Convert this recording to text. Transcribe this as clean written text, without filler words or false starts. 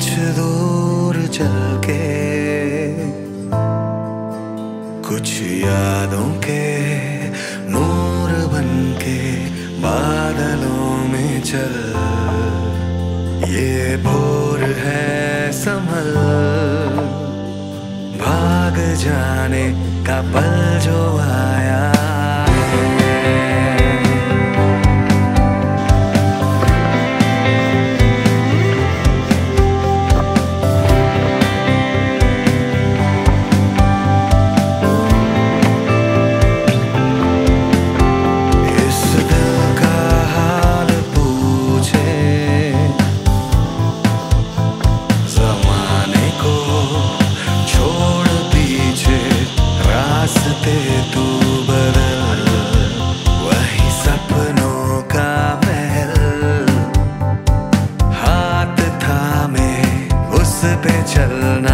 कुछ दूर चल के कुछ यादों के नूर बन के बादलों में चल। ये भोर है संभल, भाग जाने का पल जो आया। तू बदल, वही सपनों का महल, हाथ थामे उस पे चलना।